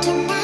Tonight.